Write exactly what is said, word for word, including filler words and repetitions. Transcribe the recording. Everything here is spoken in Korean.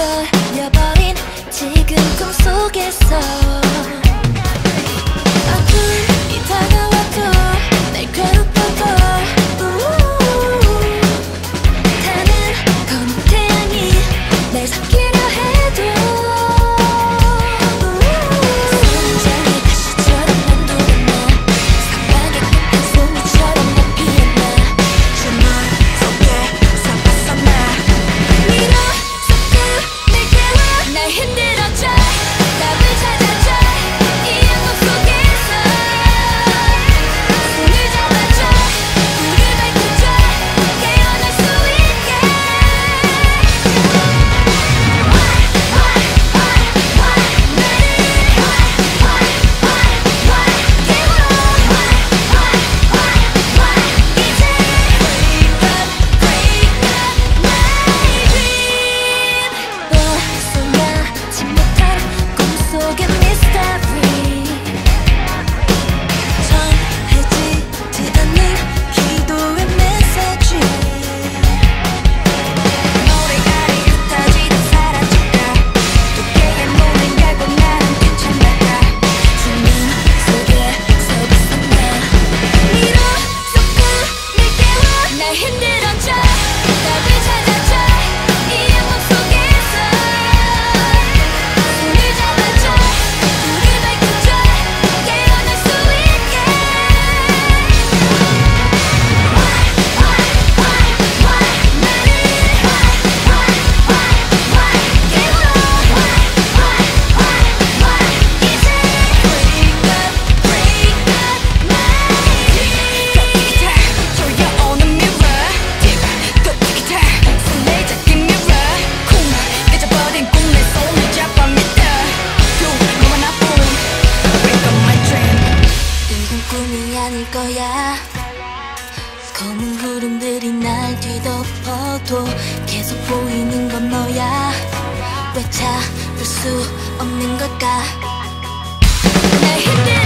걸려버린 지금 꿈속에서 거야. 검은 구름들이 날 뒤덮어도 계속 보이는 건 너야. 왜 참을 수 없는 걸까? 날 힘들